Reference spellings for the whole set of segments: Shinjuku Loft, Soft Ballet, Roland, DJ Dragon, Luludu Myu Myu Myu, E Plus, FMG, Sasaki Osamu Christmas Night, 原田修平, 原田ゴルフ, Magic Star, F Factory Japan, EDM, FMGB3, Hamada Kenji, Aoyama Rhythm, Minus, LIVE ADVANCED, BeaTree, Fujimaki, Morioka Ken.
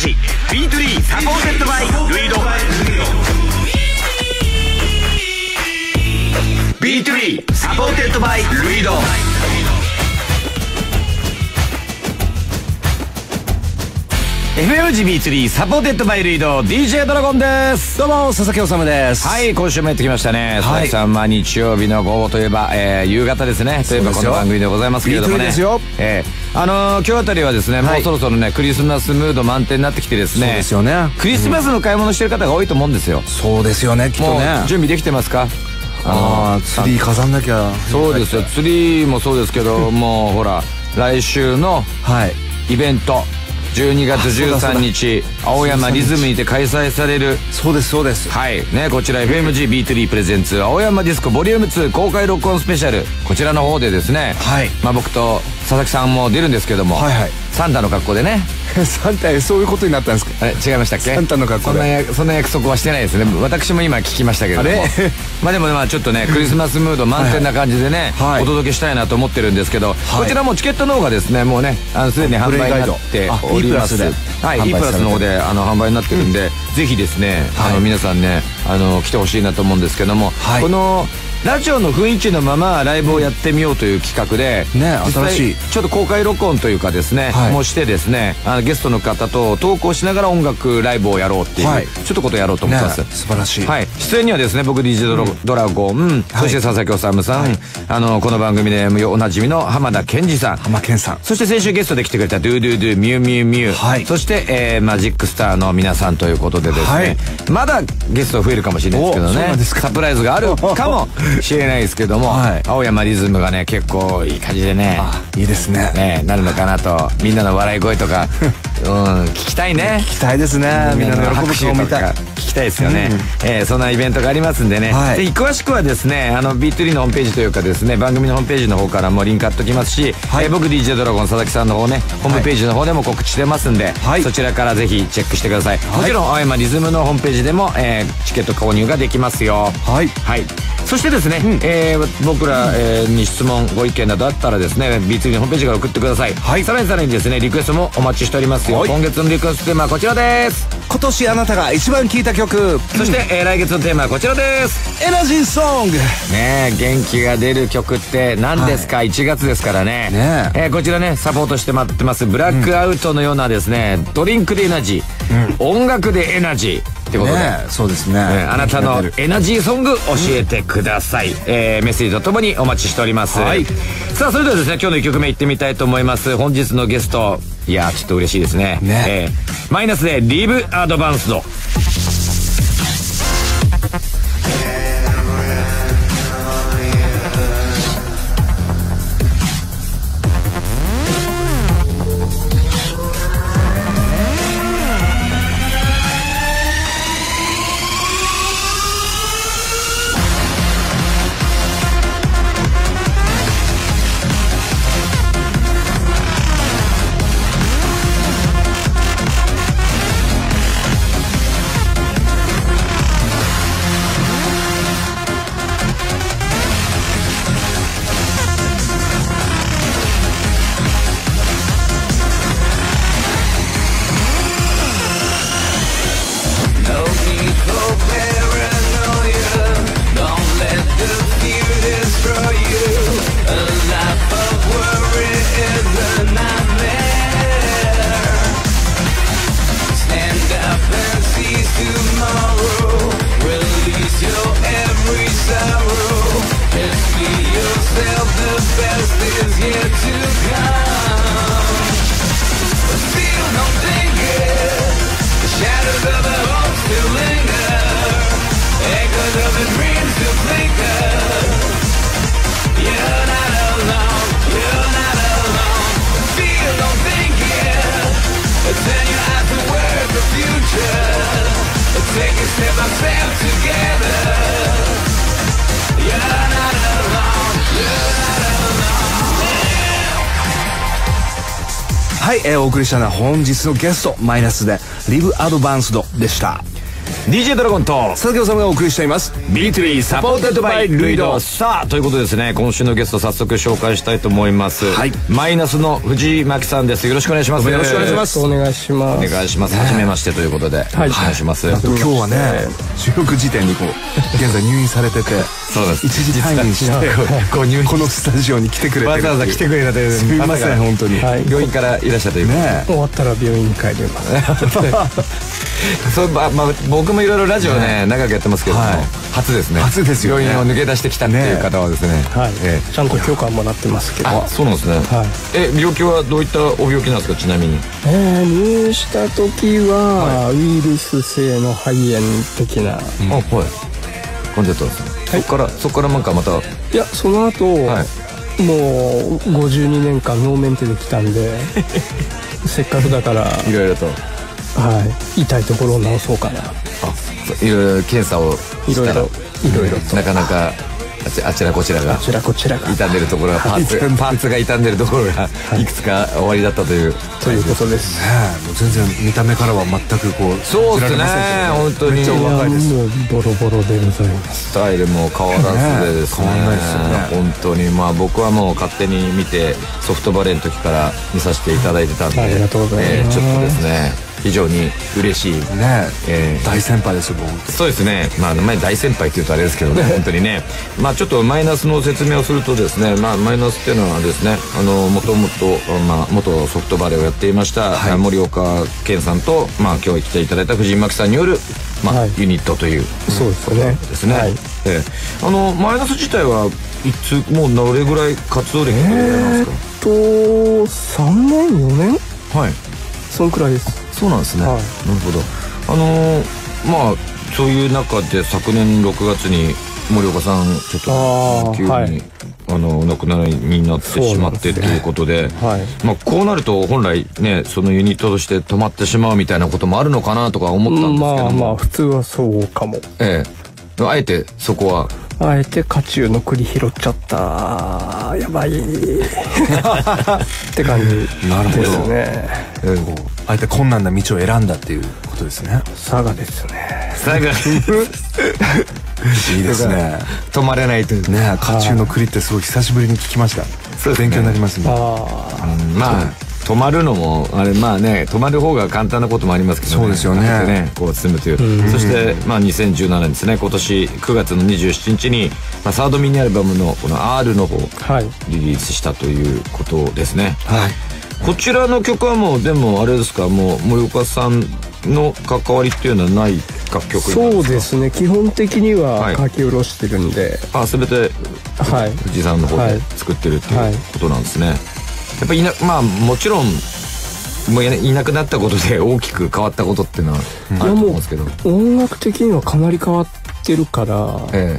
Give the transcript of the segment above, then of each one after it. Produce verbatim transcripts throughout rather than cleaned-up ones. ジ ビートゥービー サポーテッドバイルイド ビートゥービー サポーテッドバイルイド。エフエムジービースリー サポーテッドバイルイド ディージェー ドラゴンです。どうも佐々木修です。はい、今週もやってきましたね、佐々木さん。まあ日曜日の午後といえば、えー、夕方ですねといえばこの番組でございますけれどもね、ですよ、えー、あのー、今日あたりはですね、はい、もうそろそろねクリスマスムード満点になってきてですね、そうですよね、クリスマスの買い物してる方が多いと思うんですよ。そうですよね、きっとね。準備できてますか？ああ、ツリー飾んなきゃ。そうですよ、ツリーもそうですけどもうほら来週のイベント、はい、じゅうにがつじゅうさんにち青山リズムにて開催されるそうです、そうです。はいね、こちら エフエムジービースリー プレゼンツ青山ディスコボリュームツー公開録音スペシャル、こちらの方でですね、はい、まあ僕と佐々木さんも出るんですけども、はいはい、サンタの格好でねサンタ、そういうことになったんですか？あれ違いましたっけ？サンタの格好でそんな約束はしてないですね。私も今聞きましたけども、まあでもまあちょっとねクリスマスムード満点な感じでねお届けしたいなと思ってるんですけど、こちらもチケットの方がですねもうねすでに販売になっております。はい、 E プラスの方で販売になってるんで、ぜひですね皆さんね来てほしいなと思うんですけども、このラジオの雰囲気のままライブをやってみようという企画で、新しいちょっと公開録音というかですねもしてですね、ゲストの方と投稿しながら音楽ライブをやろうっていうちょっとことをやろうと思ってます。素晴らしい。出演にはですね僕 ディージェー ドラゴン、そして佐々木修さん、この番組でおなじみの浜田健二さん、浜健さん、そして先週ゲストで来てくれたドゥドゥドゥミューミューミュー、そしてマジックスターの皆さんということでですね、まだゲスト増えるかもしれないですけどね、サプライズがあるかも知れないですけども、はい、青山リズムがね結構いい感じでね、いいですね、ねなるのかなとみんなの笑い声とかうん聞きたいね、聞きたいですね、みんなの喜ぶ顔見たい、聞きたいですよね、うん、えー、そんなイベントがありますんでね、はい、で詳しくはですねあの ビートゥービー のホームページというかですね番組のホームページの方からもリンク貼っときますし、はい、えー、僕 ディージェー ドラゴン佐々木さんの方ねホームページの方でも告知してますんで、はい、そちらからぜひチェックしてください、はい、もちろん青山リズムのホームページでも、えー、チケット購入ができますよ。はい、はい、そしてですね、うん、えー、僕ら、えー、に質問ご意見などあったらですね ビートゥービー のホームページから送ってください、はい、さらにさらにですねリクエストもお待ちしておりますよ、はい、今月のリクエストテーマはこちらです。今年あなたが一番聴いた曲、そして、えー、来月のテーマはこちらです。エナジーソングねえ、元気が出る曲って何ですか、はい、いちがつですからね、ねええー、こちらねサポートして待ってますブラックアウトのようなですね、うん、ドリンクでエナジー、うん、音楽でエナジーってことで、そうですね、あなたのエナジーソング教えてください、うん、えー、メッセージとともにお待ちしております、はい、さあそれではですね今日のいっきょくめいってみたいと思います。本日のゲスト、いやーちょっと嬉しいですね、ねえー、マイナスでLIVE ADVANCED、はい、えー、お送りしたのは本日のゲストマイナスでLIVE ADVANCEDでした。ディージェー ドラゴンと佐々木修がお送りしています「ビートゥービー サポーテッドバイルイド」。さあということですね、今週のゲスト早速紹介したいと思います。はい、マイナスの藤巻さんです。よろしくお願いします。よろしくお願いします。お願いします。お願いします。はじめましてということで、はい、お願いします。今日はね、収録時点にこう現在入院されてて、そうです、一時退院してこのスタジオに来てくれて、わざわざ来てくれたという、すみません本当に。病院からいらっしゃってね、終わったら病院に帰ります。そう、まあ僕僕もいろいろラジオね長くやってますけども、初ですね。初ですよね。病院を抜け出してきたっていう方はですね、ちゃんと許可もらってますけど。あ、そうなんですね。え、病気はどういったお病気なんですか、ちなみに。え、入院した時はウイルス性の肺炎的な。あ、はい。感じだったんですね。そこからそこからなんかまた。いや、その後もうごじゅうにねんかんノーメンテできたんで、せっかくだからいろいろと。はい、痛いところを治そうかな。いろいろ検査をしたら、いろいろとなかなかあちらこちらが傷んでるところが、パンツパンツが傷んでるところがいくつか終わりだったというということですね。もう全然見た目からは全くこう、そうですね、本当にめっちゃお若いです。もうボロボロでございます。スタイルも変わらずでですね、本当に。まあ僕はもう勝手に見て、ソフトバレーの時から見させていただいてたんで、ちょっとですね、非常に嬉しいね、えー、大先輩ですよ。そうですね、まあ前大先輩っていうとあれですけどね、本当にね。まあちょっとマイナスの説明をするとですね、まあマイナスっていうのはですね、あのもともとまあ元ソフトバレーをやっていました、はい、森岡健さんと、まあ今日来ていただいた藤巻さんによるまあ、はい、ユニットというそうですねですね、はい、えー、あのマイナス自体はいつ、もうどれぐらい活動歴でございますか。えっとさんねんよねん、はい、そのくらいです。そうなんですね、はい、なるほど。あのー、まあそういう中で昨年ろくがつに森岡さんちょっと急に、はい、あのお亡くなりになってしまってということで、はい、まあこうなると本来ね、そのユニットとして止まってしまうみたいなこともあるのかなとか思ったんですけども、まあまあ普通はそうかも。ええ、あえてそこはあえて渦中の栗拾っちゃった、やばいって感じですね。あえて困難な道を選んだっていうことですね。佐賀ですね。佐賀いいですね。止まれないというね、渦中の栗ってすごい久しぶりに聞きました。そう、勉強になりますね。まあ止まるのもあれ、まあね、止まる方が簡単なこともありますけどね。そうですよね。こう進むという。そしてまあにせんじゅうななねんですね。今年くがつのにじゅうしちにちにまあサードミニアルバムのこの アール の方をリリースしたということですね。はい。こちらの曲はもうでもあれですか、もう森岡さんの関わりっていうのはない楽曲ですか。そうですね。基本的には書き下ろしてるんで。あ、すべて藤井さんの方で作ってるっていうことなんですね。やっぱいな、まあもちろんもういなくなったことで大きく変わったことっていうのはあると思うんですけど、音楽的にはかなり変わってるから、え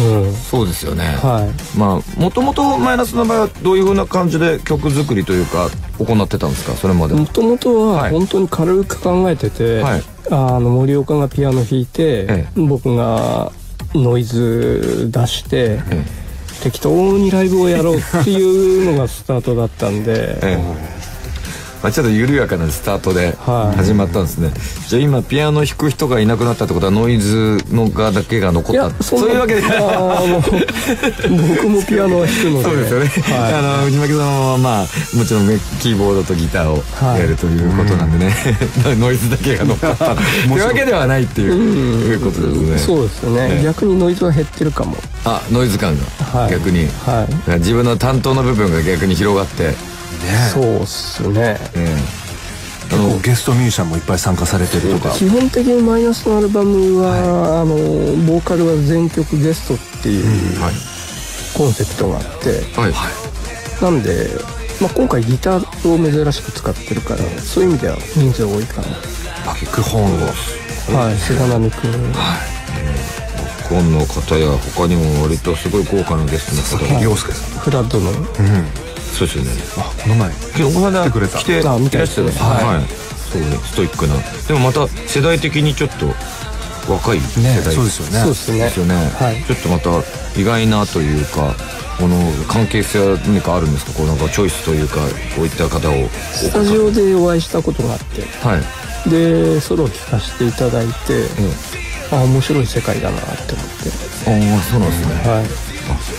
え、うん、そうですよね。はい、まあもともとマイナスの場合はどういうふうな感じで曲作りというか行ってたんですか、それまで。もともとは本当に軽く考えてて、はい、あの森岡がピアノ弾いて、ええ、僕がノイズ出して。ええ、適当にライブをやろうっていうのがスタートだったんで、ええ、まあ、ちょっと緩やかなスタートで始まったんですね。はい、じゃあ今ピアノ弾く人がいなくなったってことはノイズのがだけが残った、そ う, そういうわけで僕もピアノは弾くので、そうですよね。はい、あの藤巻さんはまあもちろんね、キーボードとギターをやるということなんでね、はい、ノイズだけが残ったというわけではないっていうことですね。そうですね、えー、逆にノイズは減ってるかも。あ、ノイズ感が逆に、はいはい、自分の担当の部分が逆に広がって。そうっすね。ゲストミュージシャンもいっぱい参加されてるとか。基本的にマイナスのアルバムは、あのボーカルは全曲ゲストっていうコンセプトがあって、なんでまあ今回ギターを珍しく使ってるから、そういう意味では人数多いかな。バックホーンを、はい、菅波君、バックホーンの方や他にも割とすごい豪華なゲストの方、洋介さん、フラッドの、そうですよね。あ、この前来てくれた、来ていらっしゃったね。はい、そうストイックな。でもまた世代的にちょっと若い世代、そうですよね。ちょっとまた意外なというか、この関係性は何かあるんですか、こうなんかチョイスというか、こういった方を。スタジオでお会いしたことがあって、はい、でソロを聴かせていただいて、うん、あ面白い世界だなって思って。ああそうなんですね、はい、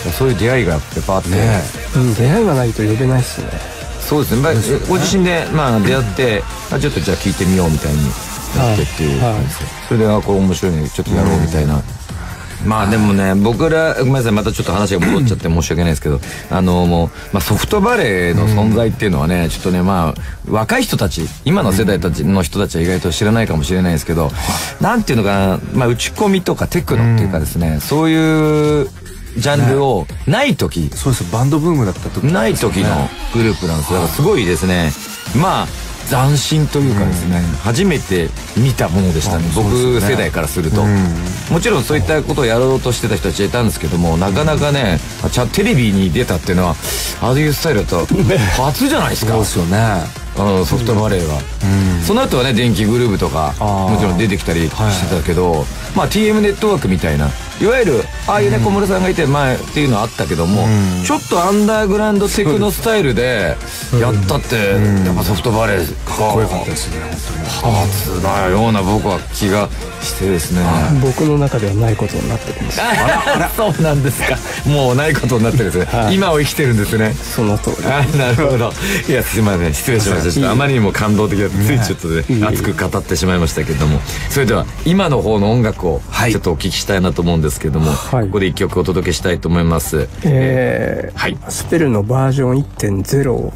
あそういう出会いがやっぱあって、ねうん、出会いがないと呼べないっすね。そうですね、まあ、ですよね。ご自身で、まあ、出会って、うん、あちょっとじゃあ聴いてみようみたいになってっていう感じです、はいはい、それであこれ面白いねちょっとやろうみたいな、うんまあでもね僕らごめんなさいまたちょっと話が戻っちゃって申し訳ないですけどあのもう、まあ、ソフトバレーの存在っていうのはね、うん、ちょっとねまあ若い人たち今の世代たちの人たちは意外と知らないかもしれないですけど、うん、なんていうのかな、まあ、打ち込みとかテクノっていうかですね、うん、そういうジャンルをない時、ね、そうですバンドブームだった時、ね、ない時のグループなんです。だからすごいですねまあ斬新というかですね、うん、初めて見たものでしたね、僕世代からすると、うん、もちろんそういったことをやろうとしてた人たちがいたんですけども、なかなかね、うん、テレビに出たっていうのはああいうスタイルだと初じゃないですか。そうですよね、あのソフトバレーは、うん、その後はね電気グルーヴとかもちろん出てきたりしてたけど、はい、まあ ティーエム ネットワークみたいないわゆるああいうね小室さんがいて前っていうのはあったけども、うん、ちょっとアンダーグラウンドテクノスタイルでやったってやっぱソフトバレーかっこよかったですね。本当に初なような僕は気がしてですね、僕の中ではないことになってるんです。そうなんですか。もうないことになってるんですね、はい、今を生きてるんですね。その通り。なるほど。いやすいません失礼しました。あまりにも感動的だったついちょっとね熱く語ってしまいましたけども、それでは今の方の音楽をちょっとお聞きしたいなと思うんですけども、はい、ここでいっきょくお届けしたいと思います。えーはい、スペルのバージョン いってんゼロ を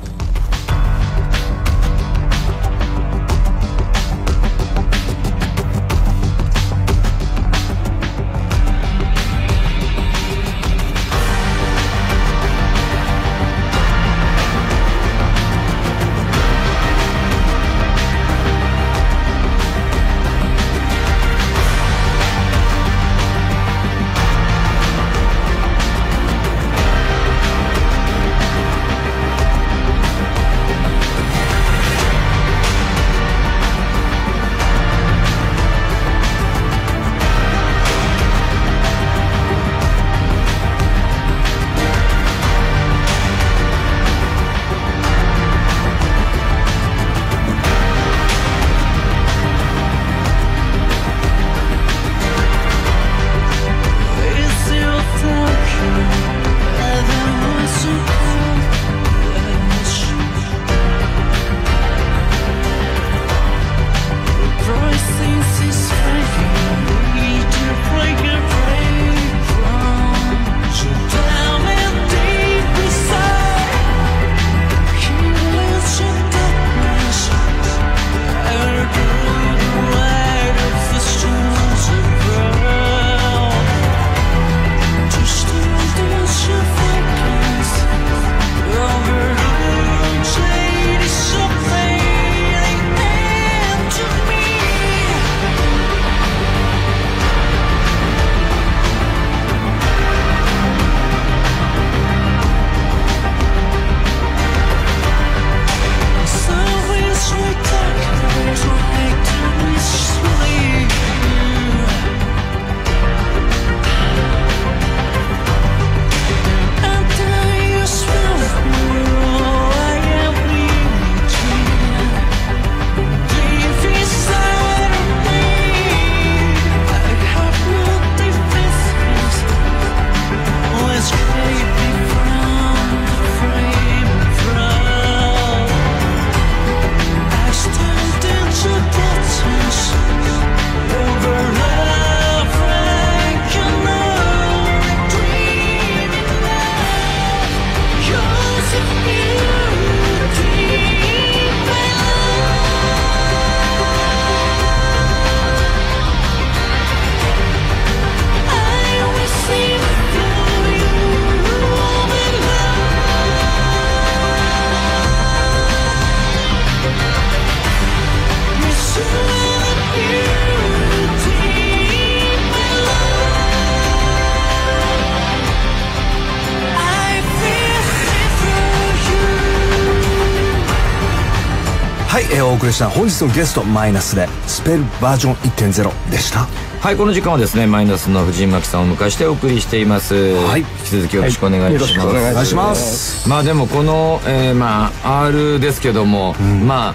本日のゲストマイナスでスペルバージョン いってんゼロ でした。はい、この時間はですねマイナスの藤井真希さんを迎えしてお送りしています。はい、引き続きよろしくお願いします。よろしくお願いします。まあでもこの、えー、まあ R ですけども、うん、ま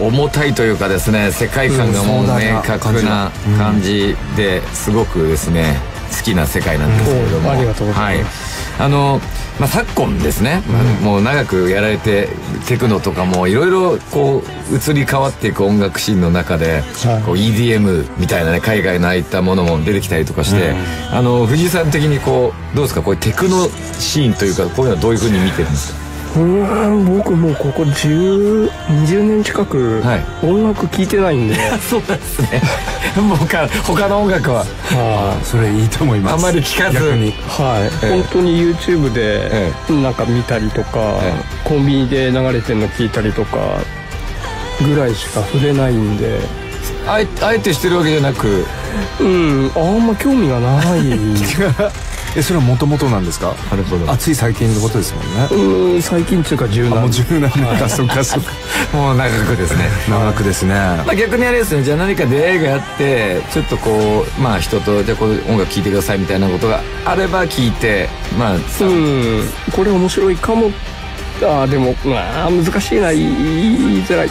あ重たいというかですね、世界観がもう明確な感じですごくですね好きな世界なんですけれども、ありがとうございます。はい、あのまあ、昨今ですね、うん、もう長くやられてテクノとかもいろいろこう移り変わっていく音楽シーンの中で、はい、こう イーディーエム みたいなね海外のああいったものも出てきたりとかして、うん、あの藤井さん的にこうどうですか、こういうテクノシーンというかこういうのはどういうふうに見てるんですか？うん僕もうここじゅうにじゅうねん近く音楽聴いてないんで、はい、そうですね僕は他の音楽はああそれいいと思います。あまり聴かずに、はい、えー、本当に YouTube でなんか見たりとか、えー、コンビニで流れてるの聴いたりとかぐらいしか触れないんで、あえ、あえてしてるわけじゃなく、うんあんま興味がないえ、それはもともとなんですか？なるほど。あ、つい最近のことですもんね。うーん、最近っていうか柔軟。もう柔軟か、そっかそっか。もう長くですね。長くですね。まあ逆にあれですね、じゃあ何か出会いがあって、ちょっとこう、まあ人と、じゃあこう音楽聴いてくださいみたいなことがあれば聴いて、まあ、うん、これ面白いかも。ああ、でも、まあ難しいな、言いづらい。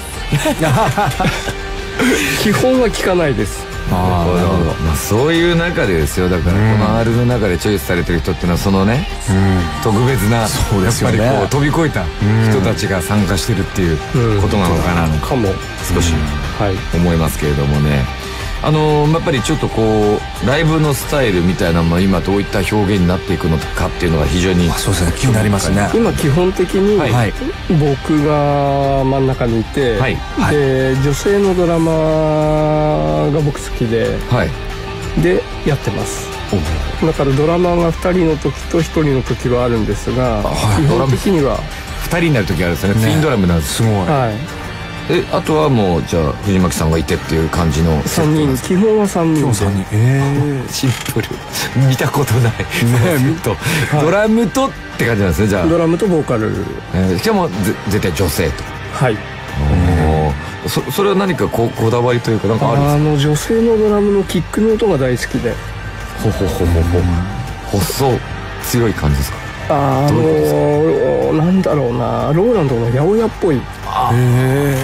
基本は聴かないです。ああなるほど。まあそういう中でですよ、だからこの アール の中でチョイスされてる人っていうのはそのね、うん、特別な、そうですよね、やっぱりこう飛び越えた人たちが参加してるっていうことなのかなのかも少し思いますけれどもね。あのー、やっぱりちょっとこうライブのスタイルみたいなのも今どういった表現になっていくのかっていうのが非常に、そうですね、気になりますね。今基本的に、はい、僕が真ん中にいて、はい、で女性のドラマが僕好きで、はい、でやってます。だからドラマがふたりの時とひとりの時はあるんですが、はい、基本的にはふたりになる時あるんですよね。ツインドラムなんです。すごい、はい。えあとはもうじゃあ藤巻さんがいてっていう感じのさんにん、基本はさんにんで、ええシンプル見たことないねとドラムとって感じなんですね。じゃあドラムとボーカル、しかも絶対女性と、はい。それは何かこだわりというか何かあるんですか？女性のドラムのキックの音が大好きで、ほほほほほ細強い感じですか？あのなんだろうな、ローランドの八百屋っぽい。へえ、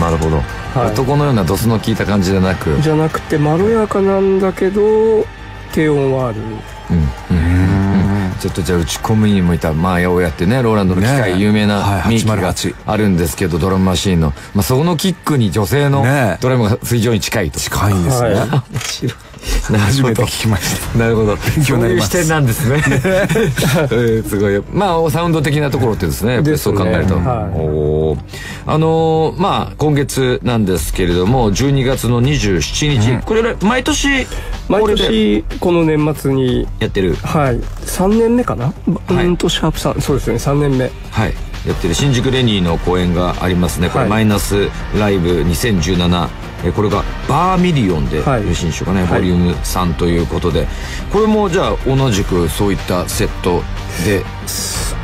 なるほど。男のようなドスの効いた感じじゃなくじゃなくてまろやかなんだけど低音はある。ちょっとじゃあ打ち込みに向いたまあ八百屋ってね、ローランドの機械有名なミキがあるんですけど、ドラムマシーンのそのキックに女性のドラムが非常に近いと。近いんですね。面白い、初めて聞きました。なるほど、そういう視点なんですね。すごい、まあサウンド的なところってですね、そう考えると、おあのまあ今月なんですけれどもじゅうにがつのにじゅうしちにち、これ毎年毎年この年末にやってる、はい、さんねんめかな、うんとシャープさん、そうですね、さんねんめ、はい、やってる新宿レニーの公演がありますね。これマイナスライブにせんじゅうなな、これがバーミリオンでよろしいんでしょうかね、ボリュームさんということで、これもじゃあ同じくそういったセットで、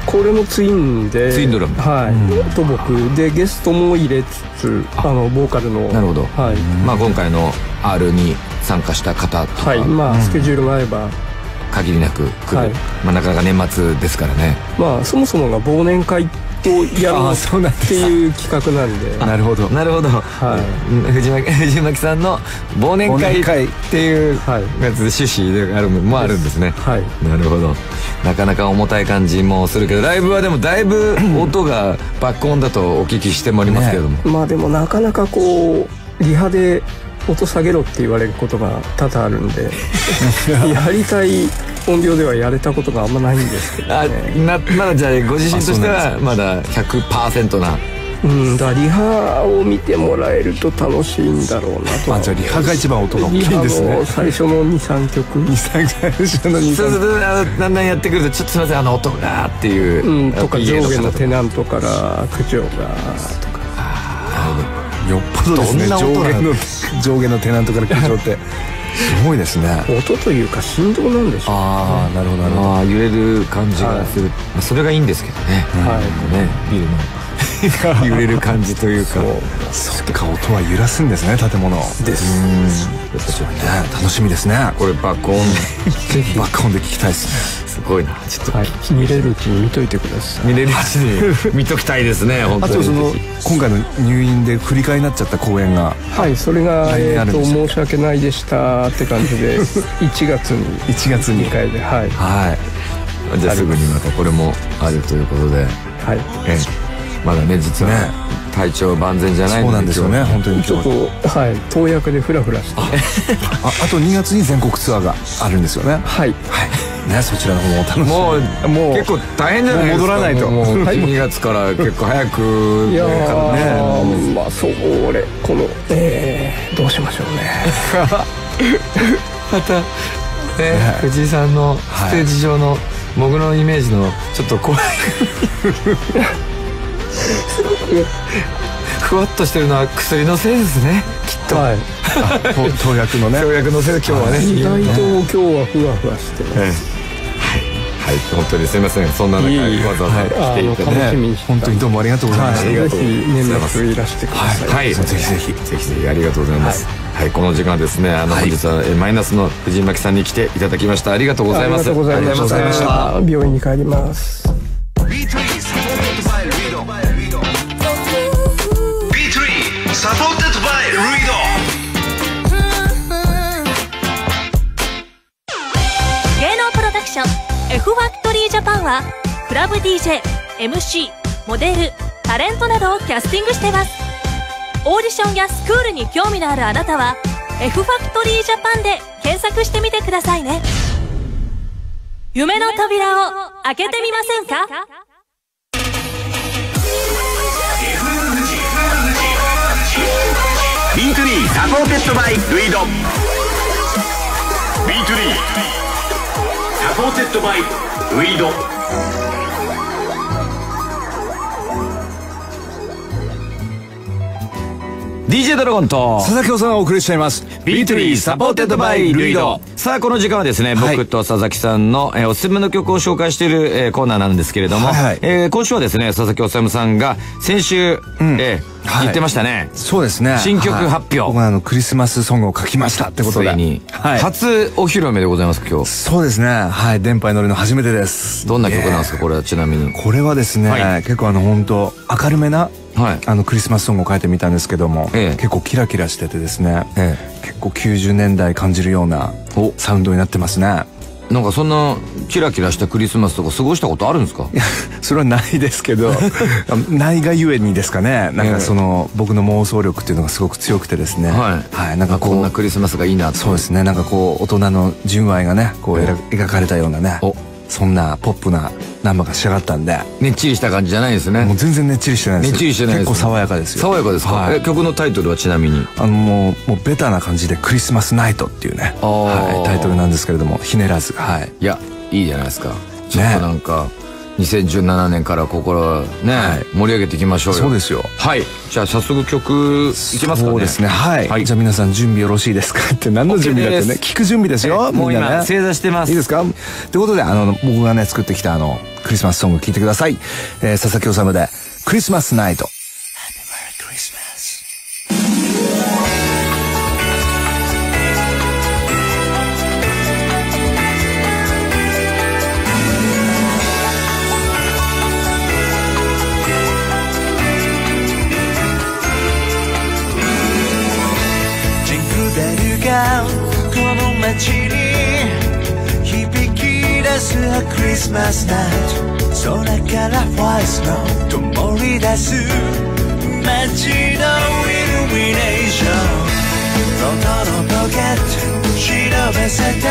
これもツインで、ツインドラム、はいと僕でゲストも入れつつあのボーカルの、なるほど、まあ今回の アール に参加した方とか、はい、まあスケジュールが合えば限りなく来る。まあなかなか年末ですからね、まあそもそもが忘年会をやろうっていう企画なんで。なるほどなるほど、藤巻さんの忘年会っていうやつで趣旨であるもあるんですね。なるほど、なかなか重たい感じもするけど、ライブはでもだいぶ音が爆音だとお聞きしてもありますけれども、まあでもなかなかこうリハで音下げろって言われることが多々あるんでやりたい音量ではやれたことがあんまないんですけど、ね、あなまだじゃあご自身としてはまだ ひゃくパーセント な、うんだリハを見てもらえると楽しいんだろうなと。あ、じゃあリハが一番音が大きいんですね。最初のにさんきょくにさん最初のにさんきょく、そうそうそう、だんだんやってくるとちょっとすみませんあの音がっていう、うん、とか上下のテナントから苦情がとか、よっぽどですね、上下のテナントから苦情ってすごいですね。音というか振動なんでしょう。ああなるほどなるほど、揺れる感じがする、それがいいんですけどね。はい、ビルの揺れる感じというか、そっか、音は揺らすんですね、建物です。うん、そうね、楽しみですね。これ爆音爆音で聞きたいですね。すごいな。ちょっと見れるうちに見といてください。見れるうちに見ときたいですね、本当に。あとその今回の入院で振り替えになっちゃった公演が、はい、それが申し訳ないでしたって感じでいちがつにいちがつににかいで、はいはい、じゃあすぐにまたこれもあるということで、はい、えまだね、実は体調万全じゃないんですよね。本当にちょっと、はい、投薬でフラフラして、あとにがつに全国ツアーがあるんですよね。はいね、そちらの方もお楽しみ。もうもう結構大変じゃないですか。戻らないと。もうにがつから結構早くね。いやー、まあそれこのえーどうしましょうね。また藤井さんのステージ上の僕のイメージのちょっと怖い、ふわっとしてるのは薬のせいですね、きっと。はい、投薬のね、投薬のせいで今日はね、意外と今日はふわふわしてます。はい、本当にすみません、そんな中わざわざ来ていただいて本当にどうもありがとうございました。ぜひ連絡いらしてください。はい、ぜひぜひぜひぜひ、ありがとうございます。はい、この時間ですね、あの本日はマイナスの藤井真希さんに来ていただきました。ありがとうございます。ありがとうございました。病院に帰ります。エフファクトリージャパンはクラブ ディージェー、エムシー、モデル、タレントなどをキャスティングしてます。オーディションやスクールに興味のあるあなたは エフファクトリージャパン で検索してみてくださいね。夢の扉を開けてみませんか？ ビーツー サポーテッドバイルイド。 ビーツーサポーテッドバイウィード。ディージェー ドラゴンと佐々木さんがお送りしちゃいます。 ビーツー サポーテッドバイルイド。さあ、この時間はですね、はい、僕と佐々木さんの、えー、おすすめの曲を紹介している、えー、コーナーなんですけれども、はい、えー、今週はですね、佐々木修さんが先週、うん、えー言ってましたね。そうですね、新曲発表、僕はあのクリスマスソングを書きましたってことで、ついに初お披露目でございます。今日そうですね、はい、電波に乗るの初めてです。どんな曲なんですか、これは？ちなみにこれはですね、結構あの本当明るめなあのクリスマスソングを書いてみたんですけども、結構キラキラしててですね、結構きゅうじゅうねんだい感じるようなサウンドになってますね。なんかそんなキラキラしたクリスマスとか過ごしたことあるんですか？いや、それはないですけどないがゆえにですかね。なんかその僕の妄想力っていうのがすごく強くてですね、はい、なんかこんなクリスマスがいいなって。そうですね、なんかこう大人の純愛がね、こう描かれたようなね、そんなポップなナンバーが仕上がったんで。ねっちりした感じじゃないですね。もう全然ねっちりしてないです。ねっちりしてないです。結構爽やかですよ。爽やかですか？曲のタイトルはちなみにあのもうベタな感じで「クリスマスナイト」っていうねタイトルなんですけれども、ひねらず。はい、いや、いいじゃないですか。ちょっとなんかにせんじゅうななねんからここからね、盛り上げていきましょうよ。そうですよ。はい、じゃあ早速曲いきますかね。そうですね、はい。じゃあ皆さん準備よろしいですかって、何の準備だってね、聞く準備ですよ。もう今正座してます。いいですかってことで、あの僕がね作ってきたあのクリスマスソング聴いてください。佐々木修で「クリスマスナイト」。Christmas night 空からファイスの灯り出す街のイルミネーション、ロトのポケット忍ばせた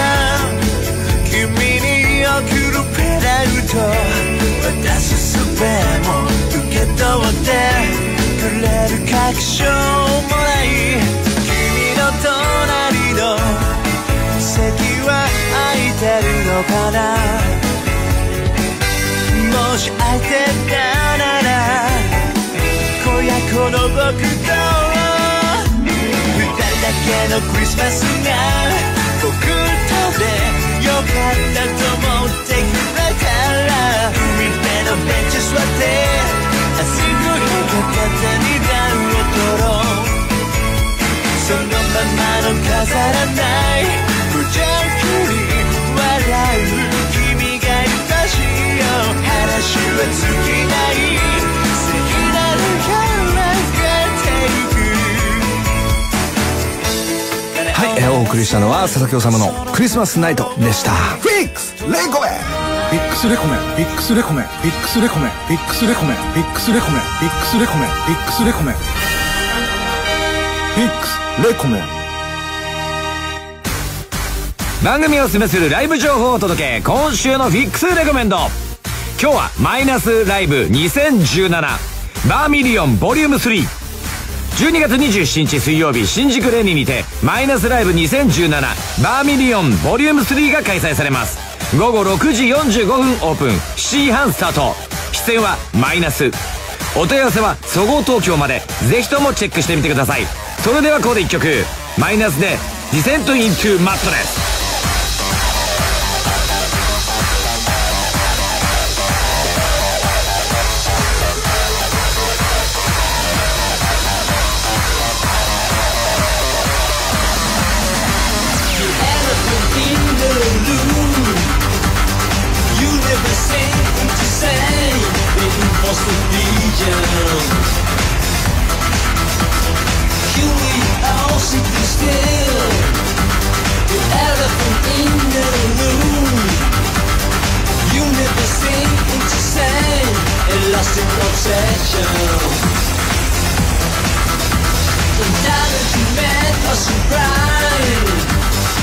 君に送るペダルと渡す術も受け取ってくれる確証もない、君の隣の席は空いてるのかな、もし空いてたなら今夜この僕と二人だけのクリスマスが僕とでよかったと思ってくれたら、海辺のベンチ座って明日の日送りしたのは佐々木修のクリスマスナイトでした。フィックスレコメン、フィックスレコメン、フィックスレコメン、フィックスレコメン、フィックスレコメン、フィックスレコメン、フィックスレコメン、フィックスレコメン、フィックスレコメン。番組をおすすめするライブ情報をお届け、今週のフィックスレコメンド。今日はマイナスライブにせんじゅうななバーミリオンボリュームスリー、 じゅうにがつにじゅうしちにち水曜日、新宿レニにてマイナスライブにせんじゅうななバーミリオンボリュームスリーが開催されます。ごごろくじよんじゅうごふんオープン、しちじはんスタート。出演はマイナス。お問い合わせはそごう東京まで。ぜひともチェックしてみてください。それではここでいっきょく、マイナスでディセントイントゥマットネス。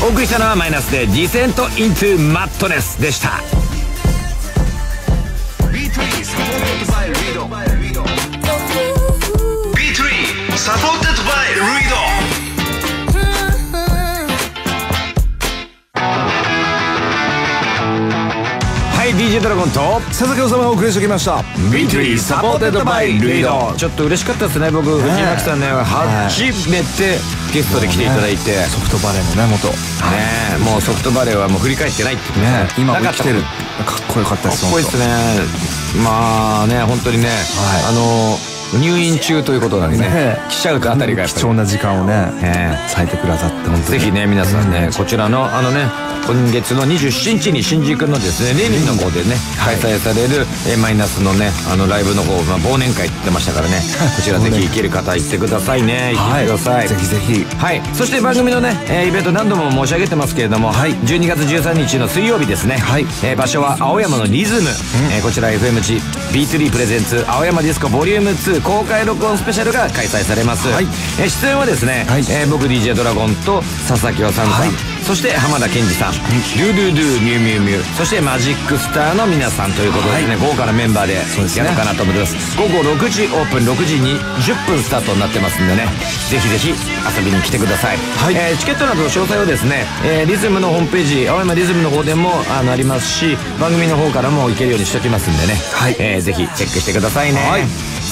お送りしたのはマイナスでディセントイントゥマットネスでした。サポーテッドバイリード。はい、 ディージェー ドラゴンと佐々木修がお送りしてきました ビートゥー サポーテッドバイリード。ちょっと嬉しかったですね、僕藤巻さんね、初めてゲストで来ていただいて、ソフトバレーのね元ね、もうソフトバレーはもう振り返ってないってね、今も来てる、かっこよかったです。かっこいいですね。まあね、本当にね、あの入院中ということなんでね、記者があたりが貴重な時間をね割いてくださって、ぜひね皆さんね、こちらのあのね今月のにじゅうしちにちに新宿のですねレニーの方でね開催されるマイナスのねあのライブの方、忘年会って言ってましたからね、こちらぜひ行ける方行ってくださいね。行ってください、ぜひぜひ。はい、そして番組のねイベント何度も申し上げてますけれども、じゅうにがつじゅうさんにちの水曜日ですね、場所は青山のリズム、こちら エフエムジー ビートゥー プレゼンツ青山ディスコボリュームツー公開録音スペシャルが開催されます。出演はですね、僕 ディージェー ドラゴンと佐々木修さん、そして浜田健二さん、ルルルミューミューミュー、そしてマジックスターの皆さんということですね、豪華なメンバーでやろうかなと思います。ごごろくじオープン、ろくじにじゅっぷんスタートになってますんでね、ぜひぜひ遊びに来てください。チケットなど詳細はですね、リズムのホームページ、青山リズムの方でもありますし、番組の方からも行けるようにしておきますんでね、ぜひチェックしてくださいね。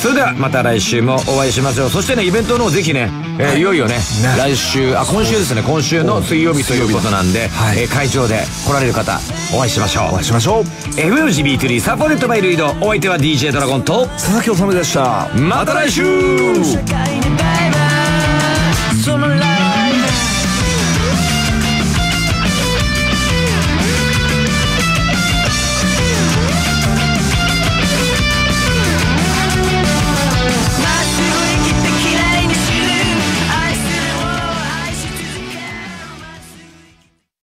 それではまた来週もお会いしましょう。そしてね、イベントの方ぜひね、いよいよね来週、あ今週ですね、今週の水曜日ということなんで、会場で来られる方お会いしましょう。お会いしましょう。 エフエムジービートゥー サポーテッドバイルイド、お相手は ディージェー ドラゴンと佐々木修でした。また来週。